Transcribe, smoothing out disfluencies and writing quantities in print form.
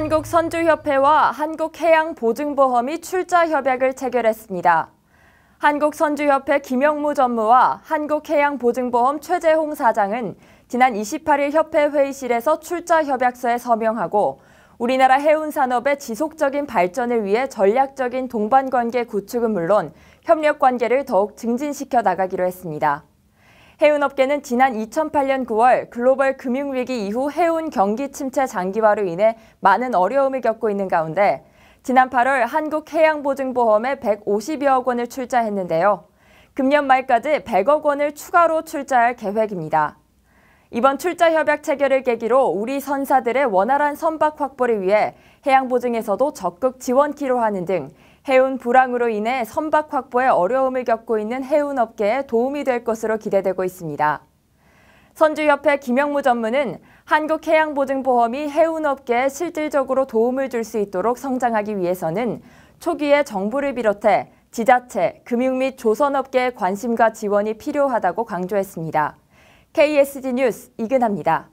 한국선주협회와 한국해양보증보험이 출자협약을 체결했습니다. 한국선주협회 김영무 전무와 한국해양보증보험 최재홍 사장은 지난 28일 협회 회의실에서 출자협약서에 서명하고 우리나라 해운산업의 지속적인 발전을 위해 전략적인 동반관계 구축은 물론 협력관계를 더욱 증진시켜 나가기로 했습니다. 해운업계는 지난 2008년 9월 글로벌 금융위기 이후 해운 경기 침체 장기화로 인해 많은 어려움을 겪고 있는 가운데 지난 8월 한국해양보증보험에 150여억 원을 출자했는데요. 금년 말까지 100억 원을 추가로 출자할 계획입니다. 이번 출자협약 체결을 계기로 우리 선사들의 원활한 선박 확보를 위해 해양보증에서도 적극 지원키로 하는 등 해운 불황으로 인해 선박 확보에 어려움을 겪고 있는 해운업계에 도움이 될 것으로 기대되고 있습니다. 선주협회 김영무 전무는 한국해양보증보험이 해운업계에 실질적으로 도움을 줄 수 있도록 성장하기 위해서는 초기에 정부를 비롯해 지자체, 금융 및 조선업계의 관심과 지원이 필요하다고 강조했습니다. KSG 뉴스 이근아입니다.